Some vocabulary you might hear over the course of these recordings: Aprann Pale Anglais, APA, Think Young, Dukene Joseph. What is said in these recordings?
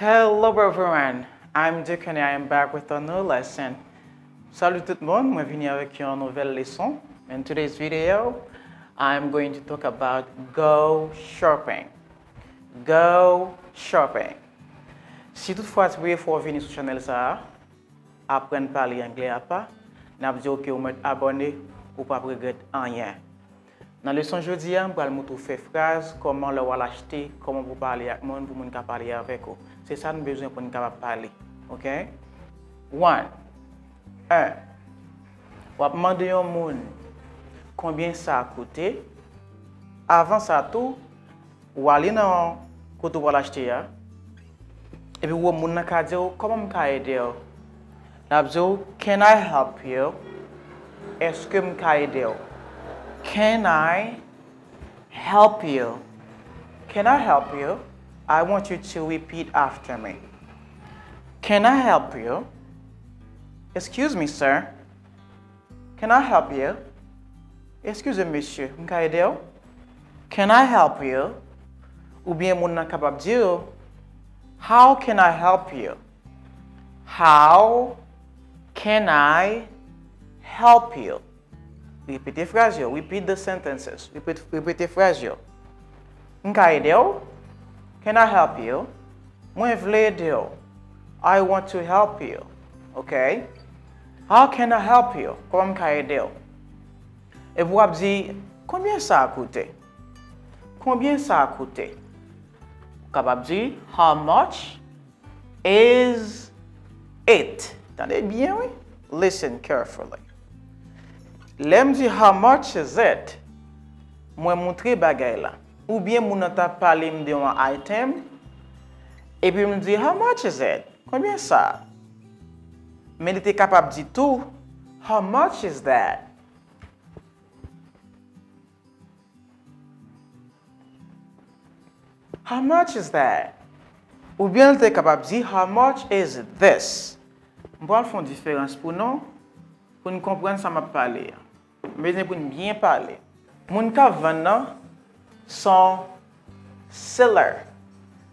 Hello everyone, I'm Duke and I am back with another lesson. Salut tout le monde, moi venu avec une nouvelle leçon. In today's video, I'm going to talk about go shopping. Go shopping. Si toutefois tu veux faire venir sur channel ça, apprendre à parler anglais APA, n'a dit que vous êtes abonné ou pas regretter rien. Dans leçon jeudi, on va vous faire phrase comment le acheter, comment vous parler avec monde pour monde parler avec vous. C'est ça nous besoin pour nous parler. OK? 1. On va demander au monde combien ça a coûté. Avant ça tout, on va aller dans côté pour acheter et puis on monde ka dire comment on aider. On dit can I help you? Est-ce que on peut aider? Can I help you? Can I help you? I want you to repeat after me. Can I help you? Excuse me, sir. Can I help you? Excuse me, monsieur. Can I help you? Ou bien moun nan kapab di yo, how can I help you? How can I help you? Repeat the phrase, repeat the sentences, repeat the phrase. Can I help you? I want to help you. Okay? How can I help you? Comment can I aider? Et vous avez dit, combien ça a coûté? Combien ça a coûté? Vous avez dit, how much is it? Attendez bien, oui? Listen carefully. Let me see how much is it. Moi montrer bagay la. Ou bien moun anta parler me de un item et puis me dit how much is it? Combien ça? Mais il était capable de tout. How much is that? How much is that? Ou bien il était capable de how much is this? On va faire une différence pour nous pour nous comprendre ça m'a parler. Mais c'est pour bien parler. Mon ka vanna son seller.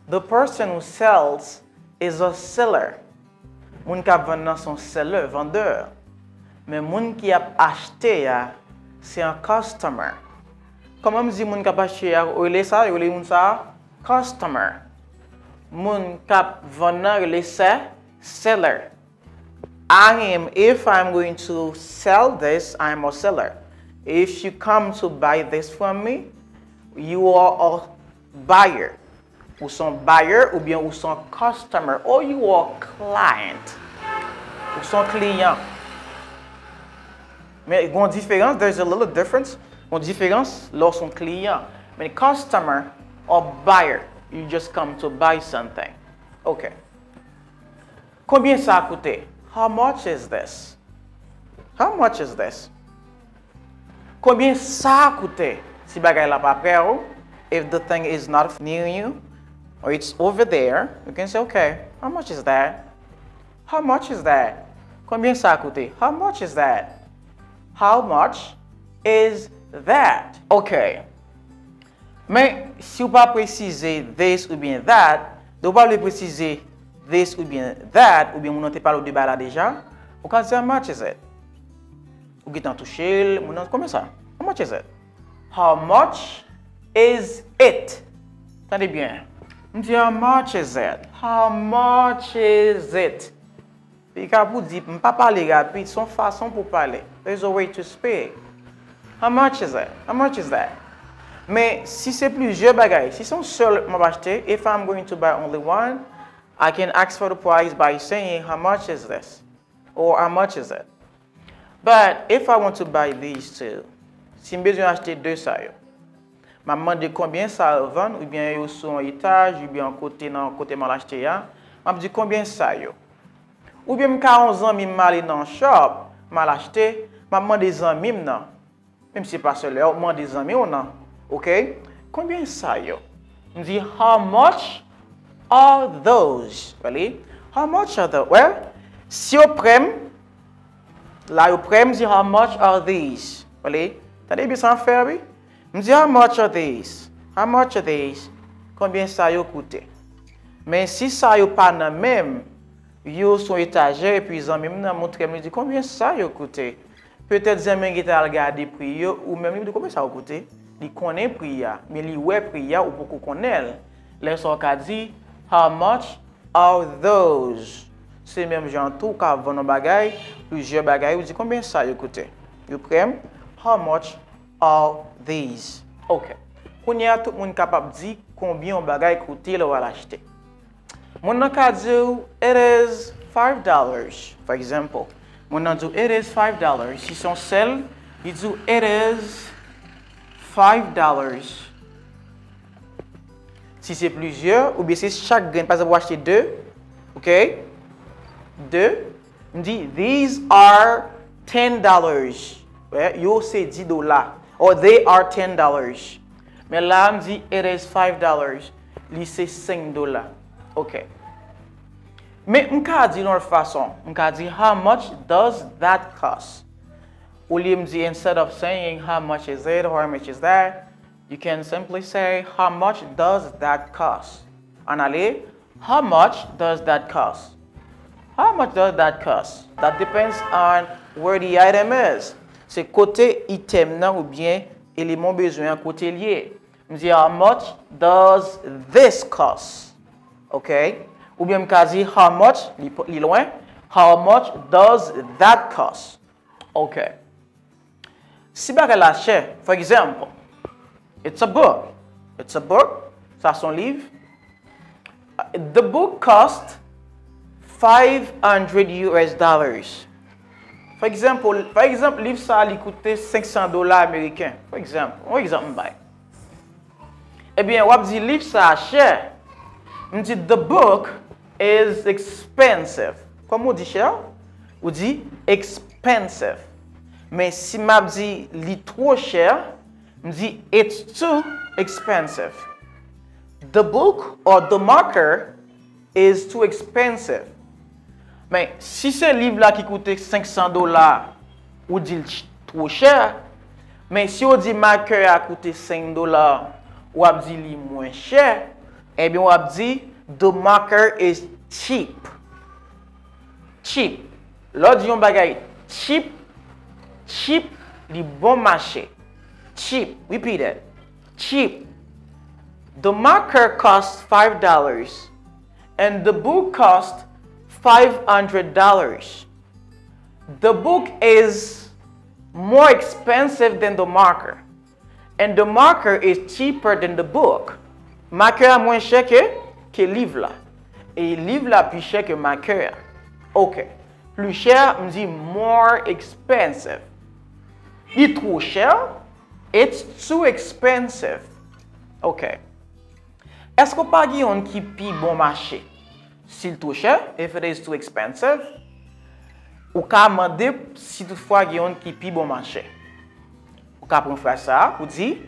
The person who sells is a seller. Mon ka vanna son seller, vendeur. Mais mon qui a acheté c'est un customer. Comment me dit mon ka acheté ou il est ça, il est mon ça customer. Mon ka vanna il est seller. I am, if I'm going to sell this, I'm a seller. If you come to buy this from me, you are a buyer. Ou son buyer, ou bien ou son customer, or you are a client. Ou son client. Mais une différence, there's a little difference. Une différence, lors son client. Mais customer or buyer, you just come to buy something. OK. Combien ça a coûté? How much is this? How much is this? Combien ça coûte? Si bagay la pa prè ou, if the thing is not near you, or it's over there, you can say, okay, how much is that? How much is that? Combien ça coûte? How much is that? How much is that? Okay. Mais si ou pa préciser this ou bien that, ou pa le préciser this ou bien on te parle au débat là déjà. Ou quand c'est how much is it? Ou qui t'en touche, on a comment ça? How much is it? How much is it? Attendez bien. On dit how much is it? How much is it? Puis quand vous dites, on ne pas parler rapide, son façon pour parler. There's a way to speak. How much is it? How much is that? Mais si c'est plusieurs bagages, si c'est un seul m'a acheté, if I'm going to buy only one, I can ask for the price by saying, how much is this? Or how much is it? But if I want to buy these two, si je veux acheter deux ça yo, ma demande combien ça vend, ou bien yo sur un étage, ou bien côté dans côté mal acheté ya, m'a dit combien ça yo. Ou bien m'ka 11 ans m'im aller dans shop, mal acheté, m'a demandé zanmi nan. Même si pas seul, m'a demandé zanmi ou nan. OK? Combien ça yo? On dit how much are those? Really? How much are those? Well, si yo prem, la yo prem zi how much are these? Really? Tade bi san fer bi? Mzi how much are these? How much are these? Combien sa yo koute? Mais si ça n'est pas dans même, yo son étagère et puis en même montre me dit combien ça yo coûté. Peut-être jamais qui t'a regardé prix ou même il dit combien ça coûté. Il connaît prix mais il ouais prix ou beaucoup connaît. Les gens dit how much are those. C'est même gens tout qui vendent bagaille, plusieurs bagaille ou dit combien ça yo coûté. Yo prend how much are these. OK. Qu'on y a tout monde capable dire combien on bagaille coûté le va l'acheter. Mon dit it is $5 for example. Mon dit it is $5. Si son sel, il dit it is $5. Si c'est plusieurs ou bien si chaque grain, par exemple, vous achetez deux. OK? Deux. On dit these are $10. Ouais, yo c'est $10 or they are $10. Mais là on dit it is $5. Li c'est $5. OK. Mais on peut dire d'une autre façon. On peut dire how much does that cost? Ou lieu de instead of saying how much is it or how much is that, you can simply say how much does that cost? En aller, how much does that cost? How much does that cost? That depends on where the item is. C'est côté item nan ou bien élément besoin côté lié. On dit how much does this cost? OK? Ou bien m'kazi how much li loin, how much does that cost? OK. Si bagay la chè, for example, it's a book. It's a book. Ça son livre. The book cost $500. For example, livre ça li coûte $500 américain. For example, on exemple bay. Eh bien, wap di livre ça chè. The book is expensive. Comment on dit cher? On dit expensive. Mais si m'a dit li trop cher, on dit it's too expensive. The book or the marker is too expensive. Mais si ce livre là qui coûte $500, on dit trop cher. Mais si on dit marker a coûté $5, on a dit li moins cher. Eh bien, on a dit, the marker is cheap. Cheap. L'autre dit, on bagaille cheap. Cheap, le bon marché. Cheap. Repeat it. Cheap. The marker costs $5. And the book costs $500. The book is more expensive than the marker. And the marker is cheaper than the book. Marker a moins cher que livre là. Et livre là plus cher que marker. OK. Plus cher, on dit more expensive. Il trop cher, it's too expensive. OK. Est-ce qu'on pas guion qui pi bon marché? S'il trop cher, if it is too expensive, ou ka mandé si toutefois guion qui pi bon marché. Ou ka prendre faire ça, ou dit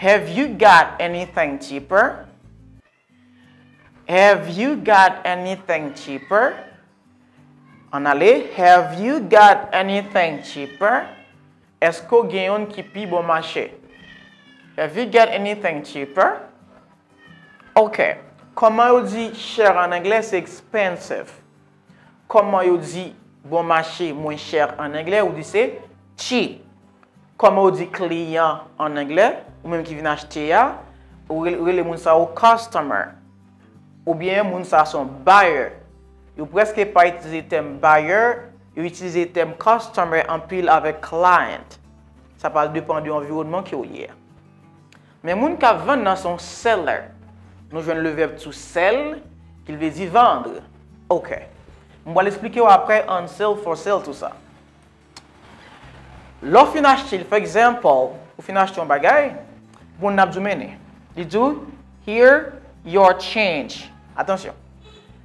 have you got anything cheaper? Have you got anything cheaper? En allez, have you got anything cheaper? Est-ce que vous avez un qui pi bon marché? Have you got anything cheaper? OK. Comment on dit cher en anglais, c'est expensive. Comment on dit bon marché, moins cher en anglais, on dit c'est cheap. Comment on dit client en anglais? Ou même qui vient acheter ya, ou les moun sa ou customer, ou bien moun sa son buyer. Yo presque pas utiliser terme buyer, yo utiliser terme customer en pile avec client. Ça parle dépend du environnement qui ou hier. Mais moun ka vend dans son seller. Nous joignons le verbe to sell, qu'il veut dire vendre. OK. On va l'expliquer après on sell for sale tout ça. L'offre acheter, for example, ou fin acheter un bagage. Bon n'abdoumene. Il dit, here your change. Attention.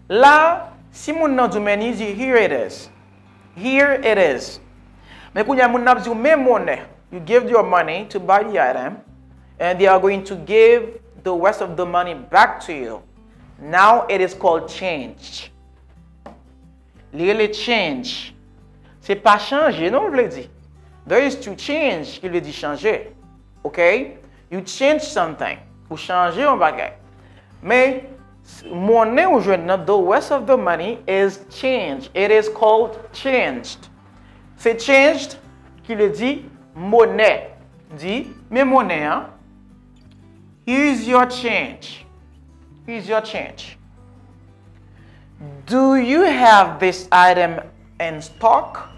Là, si mon n'abdoumene, il dit, here it is. Here it is. Mais quand il y a mon n'abdoumene money, you give your money to buy the item, and they are going to give the rest of the money back to you. Now it is called change. Lire change. C'est pas changer, non, je l'ai dit. There is to change, qui veut dire changer. OK? You change something. Ou changer un bagage. Mais, money usually, the worst of the money is change. It is called changed. C'est changed qui le dit monnaie. Dit, mais monnaie, hein? Here's your change. Here's your change. Do you have this item in stock?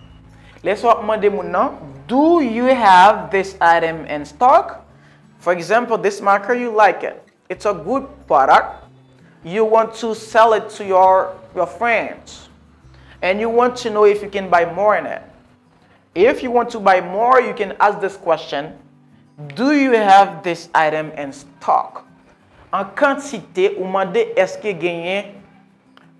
Laisse-moi demander maintenant. Do you have this item in stock? For example, this marker, you like it. It's a good product. You want to sell it to your friends. And you want to know if you can buy more in it. If you want to buy more, you can ask this question. Do you have this item in stock? En quantité, ou mandé, est-ce que gagné?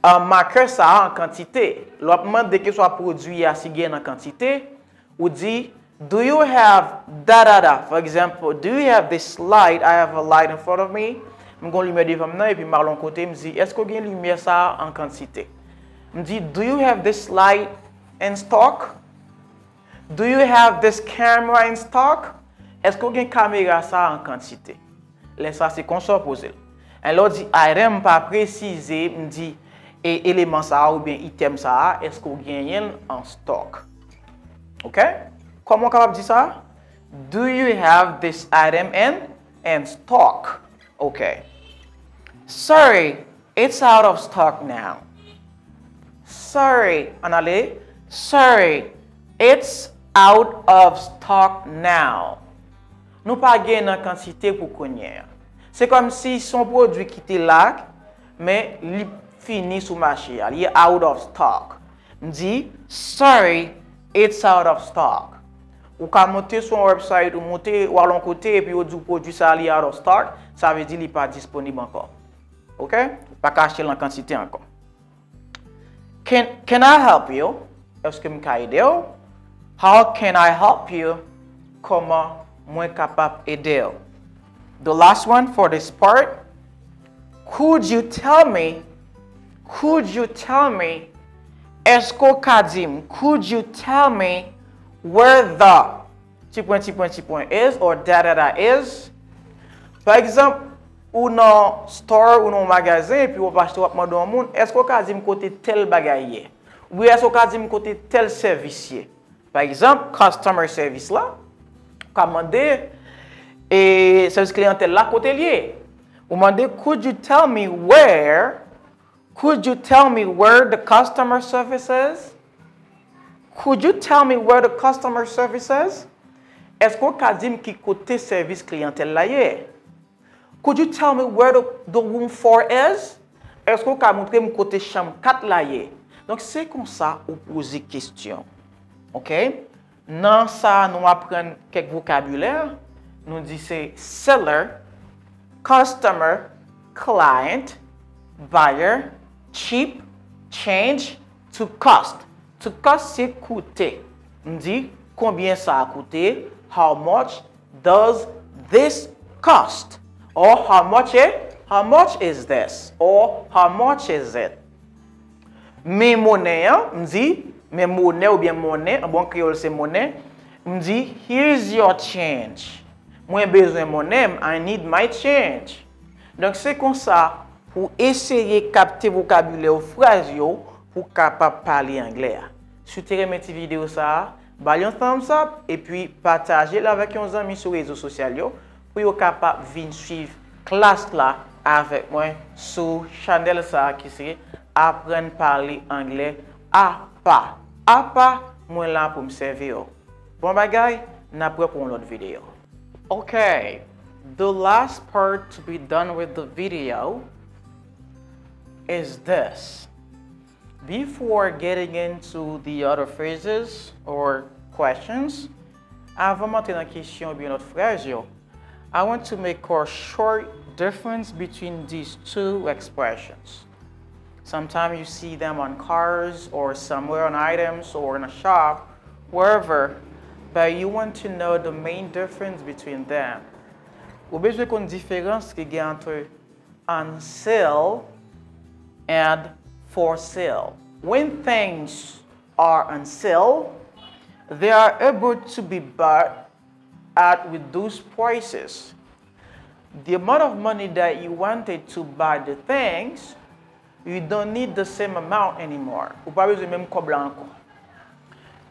Marqueur ça en quantité. L'opement de que soit produit à si gain en quantité, ou dit, do you have da-da-da? For example, do you have this light? I have a light in front of me. Je vais lumière devant moi et puis Marlon côté me dit, est-ce que gain lumière ça en quantité? Me dit, do you have this light in stock? Do you have this camera in stock? Est-ce qu'on a une caméra ça en quantité? Laisse ça, c'est qu'on s'en pose. Alors, dit item pas précisé, me dit et élément ça ou bien item ça, est-ce qu'on gagne en stock? OK? Comment on est capable de dire ça? Do you have this item in stock? OK. Sorry, it's out of stock now. Sorry, on allait. Sorry, it's out of stock now. Nous pas gain en quantité pour connaître. C'est comme si son produit qui était là, mais il finit sous marché, il est out of stock. On dit sorry, it's out of stock. Ou quand monter sur un website ou monter ou à l'autre côté et puis on dit produit ça il est out of stock, ça veut dire il n'est pas disponible encore. OK? Pas acheter en quantité encore. Can I help you? Est-ce que je peux aider? How can I help you? Comment moins capable aider? The last one for this part. Could you tell me? Esko kadim. Could you tell me where the ... is or da-da-da is? Par exemple, ou non store ou non magasin, puis ou pas acheter wapman don moun, esko kadim kote tel bagaye? Ou esko kadim kote tel servicier? Par exemple, customer service là. Commander et service clientèle là côté lié. Vous demandez could you tell me where the customer service is? Could you tell me where the customer service is? Est-ce qu'on peut dire qui côté service clientèle là est? Could you tell me where the room 4 is? Est-ce qu'on peut montrer me côté chambre 4 là est? Donc c'est comme ça on pose question. OK? Dans ça, nous apprenons quelques vocabulaires. Nous disons seller, customer, client, buyer, cheap, change, to cost. To cost, c'est coûter. Nous disons combien ça a coûté. How much does this cost? Or how much is this? Or how much is it? Mes monnaies, nous disons mais monnaie ou bien monnaie, en bon créole c'est monnaie, me dit here's your change. Moi besoin monnaie, I need my change. Donc c'est comme ça pour essayer capter vocabulaire phrase yo pour capable parler anglais. Si tu aimes cette vidéo ça, balle un thumbs up et puis partagez-la avec vos amis sur les réseaux sociaux pour yo capable venir suivre classe là avec moi sur channel ça qui c'est apprendre parler anglais APA. APA, moi là pour me servir. Bon bagay, n'après pour l'autre vidéo. Okay, the last part to be done with the video is this. Before getting into the other phrases or questions, avant monter dans question ou bien notre phrase, I want to make a short difference between these two expressions. Sometimes you see them on cars or somewhere on items or in a shop, wherever, but you want to know the main difference between them. Ou besoin qu'on différence qu'il y a entre on sale and for sale. When things are on sale, they are able to be bought at reduced prices. the amount of money that you wanted to buy the things, you don't need the same amount anymore.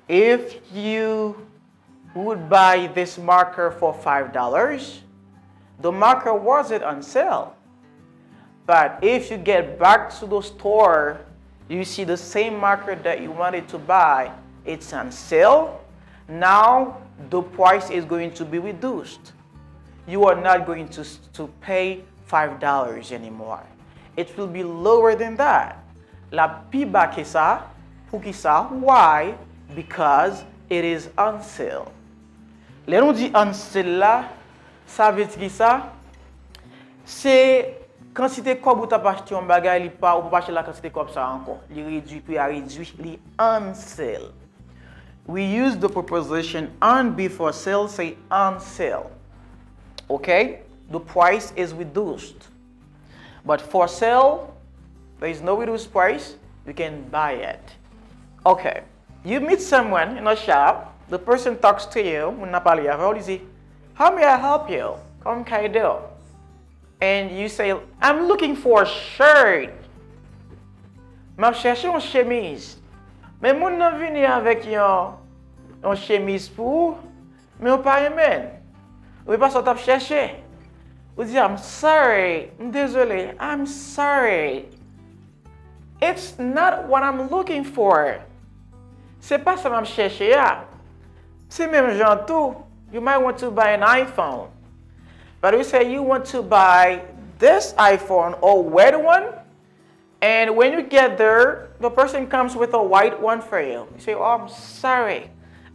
If you would buy this marker for $5, the marker wasn't on sale. But if you get back to the store, you see the same marker that you wanted to buy, it's on sale. Now the price is going to be reduced. You are not going to pay $5 anymore. It will be lower than that. La piba kesa, pukisa. Why? Because it is on sale. Le nou di on sale la, sa veti sa, se quantité kob ou ta pachete yon bagay li pa ou pa pachete la quantité kob sa anko. Li redwi pi a redwi, li on sale. We use the preposition on before sale, say on sale. Okay? The price is reduced. But for sale, there is no reduced price, you can buy it. Okay, you meet someone in a shop, the person talks to you, how may I help you? And you say, I'm looking for a shirt. I'm cherche une chemise. Mais mon nan vini avec une chemise pour, mais on pas aimer. On pas sortir chercher. I'm sorry, désolé, I'm sorry. It's not what I'm looking for. C'est pas ça que je cherche. C'est même genre tout. You might want to buy an iPhone. But we say you want to buy this iPhone or red one. And when you get there, the person comes with a white one for you. You say, oh, I'm sorry.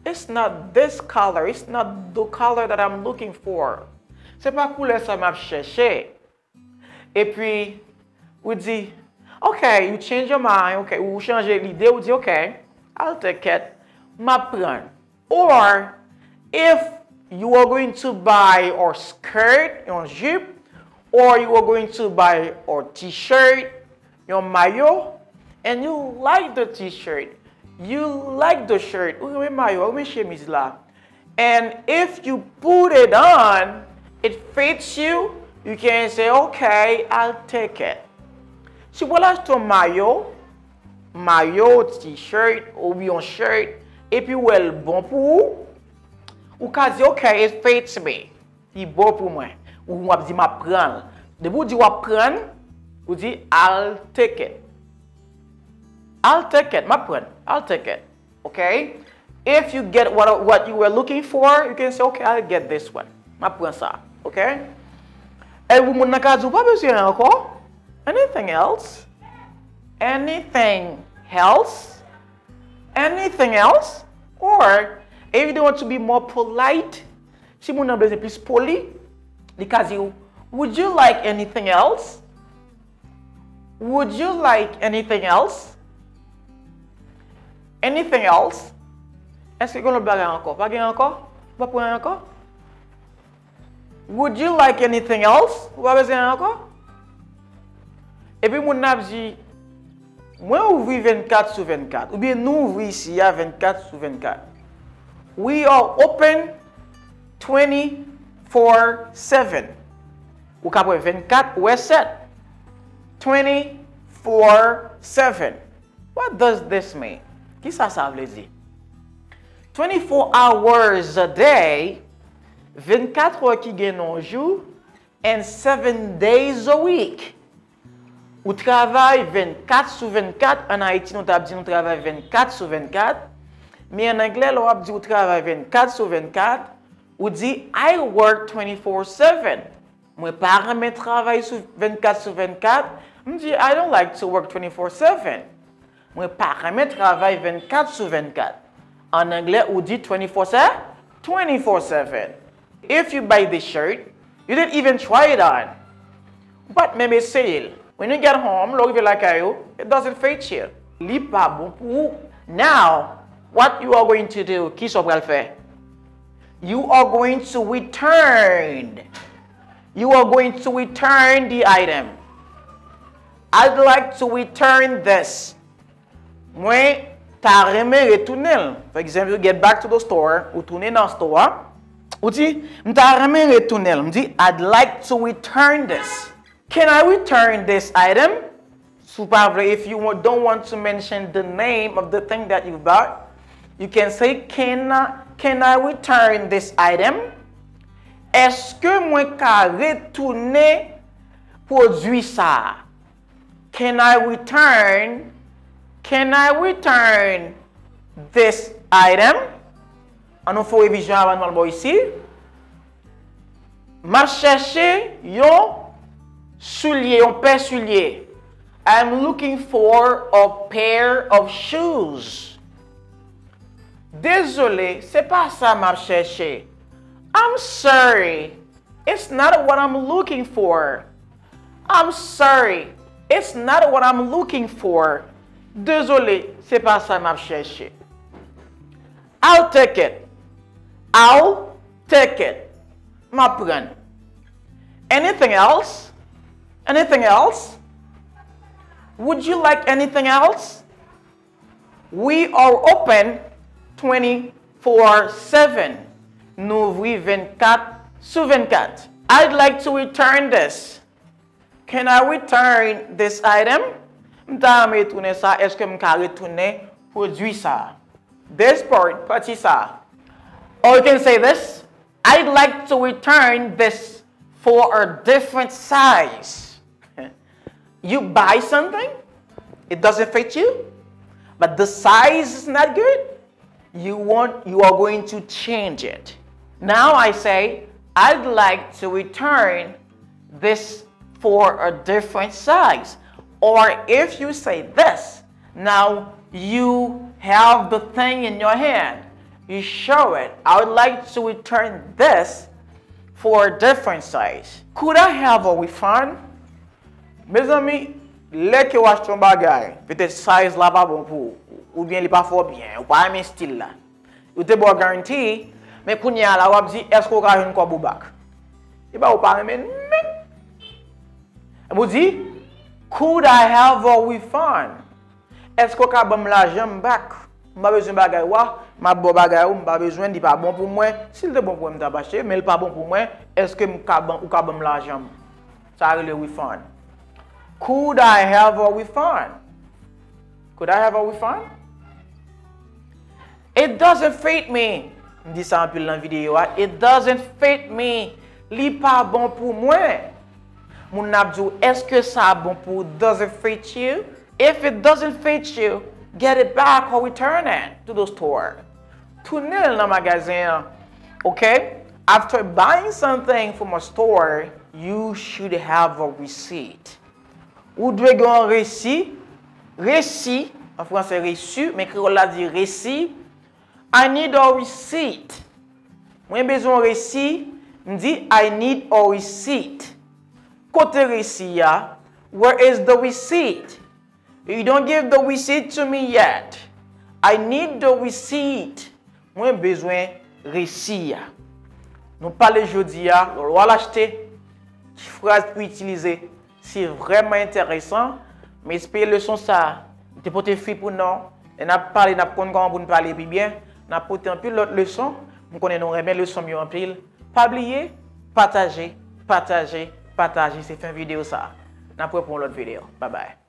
It's not this color. It's not the color that I'm looking for. C'est pas couleur ça m'a cherché. Et puis, vous dites, okay, you change your mind, okay, ou changez l'idée, vous dites, okay, I'll take it, m'apprendre. Or, if you are going to buy a skirt, your jupe, or you are going to buy a t-shirt, your maillot, and you like the t-shirt, you like the shirt, ou mes maillots, ou mes chemises là, and if you put it on, it fits you, you can say, okay, I'll take it. Si voilà ton maillot, t-shirt, ou bien shirt, et puis ou elle bon pour ou ka di, okay, it fits me. Il bon pour moi. Ou m'a dit m'a prendre. De vous di wa prendre, ou di I'll take it. I'll take it, m'a prendre. I'll take it. Okay? If you get what you were looking for, you can say, okay, I'll get this one. M'a prendre ça. Okay? Et vous m'en avez pas besoin encore? Anything else? Anything else? Anything else? Or if you don't want to be more polite, si mon anglais est plus poli, because you would you like anything else? Would you like anything else? Anything else? Est-ce que vous l'avez encore? Pas encore? Pas pour encore? Would you like anything else? Vous avez besoin encore? Et puis, mon âme dit, moi, ouvri 24 sur 24. Ou bien, nous, ouvri ici à 24 sur 24. We are open 24/7. Ou kapwe 24, we're set. 24/7. What does this mean? Qui ça veut dire? 24 hours a day, 24 heures qui gagnent un jour, and 7 days a week. Ou travail 24 sur 24. En Haïti, nous avons dit nous travaillons 24 sur 24. Mais en anglais, nous avons dit nous travaillons 24 sur 24. Ou dit I work 24/7. Moi, par mes travail 24 sur 24. Je dis I don't like to work 24/7. Moi, par mes travail 24 sur 24. En anglais, on dit 24/7. If you buy this shirt, you didn't even try it on. But maybe sale. When you get home, look like you, it doesn't fit you. Now, what you are going to do, you are going to return. You are going to return the item. I'd like to return this. Moi, t'as retourner. For example, you get back to the store, ou tourner dans store, Ou ti, m'ta reme retournel. M'di, I'd like to return this. Can I return this item? If you don't want to mention the name of the thing that you bought, you can say, can I return this item? Est-ce que moi ka retourner produit ça? Can I return this item? On nous fait révision avant de voir ici. M'a cherché yon soulier, yon paire soulier. I'm looking for a pair of shoes. Désolé, c'est pas ça m'a cherché. I'm sorry, it's not what I'm looking for. I'm sorry, it's not what I'm looking for. Désolé, c'est pas ça m'a cherché. I'll take it. I'll take it. M'a prendre. Anything else? Anything else? Would you like anything else? We are open 24/7. Nous ouvrons 24/24. I'd like to return this. Can I return this item? M'ta retourner ça. Est-ce que m'ka retourner produit ça? This part, parti ça. Or you can say this. I'd like to return this for a different size. You buy something, it doesn't fit you, but the size is not good. You are going to change it. Now I say, I'd like to return this for a different size. Or if you say this, now you have the thing in your hand. You show it. I would like to return this for a different size. Could I have a refund? Mes amis, les qui ont acheté un bagage, peut-être size là pas bon pour, ou bien il pas fort bien, ou pas un style là. Vous te bon garantie, mais pour n'y aller, vous dites, est-ce qu'on a une quoi boubac? Il va vous parler, mais non. Vous dites, could I have a refund? Est-ce qu'on a bon l'argent back? M'a besoin bagage wa, m'a bon bagage ou m'a besoin dit pas bon pour moi. S'il est bon pour moi, m'a acheté, mais il pas bon pour moi. Est-ce que m'a bon ou qu'a bon l'argent? Ça c'est le refund. Could I have a refund? Could I have a refund? It doesn't fit me. Dit ça en pile dans vidéo. It doesn't fit me. Li pas bon pour moi. Mon abdou, est-ce que ça bon pour doesn't fit you? If it doesn't fit you, get it back or return it to the store. Tournez dans magasin. Okay? After buying something from a store, you should have a receipt. Ou devez avoir un récit. Récit, en français reçu, mais créole l'a dit récit. I need a receipt. Moi, j'ai besoin d'un récit. Je dis I need a receipt. Côté récit, where is the receipt? You don't give the receipt to me yet. I need the receipt. Moi, j'ai besoin d'un récit. Nous parlons aujourd'hui, on va l'acheter. Phrase pour utiliser. C'est vraiment intéressant, mais c'est une leçon ça. T'es pour tes filles pour non, et n'a parlé, n'a pas comment pour nous parler puis bien, n'a pas un peu l'autre leçon, nous connaissons bien leçon mieux en pile. Pas oublier, partager, partager, partager, c'est fin vidéo ça. N'a pas pour l'autre vidéo. Bye bye.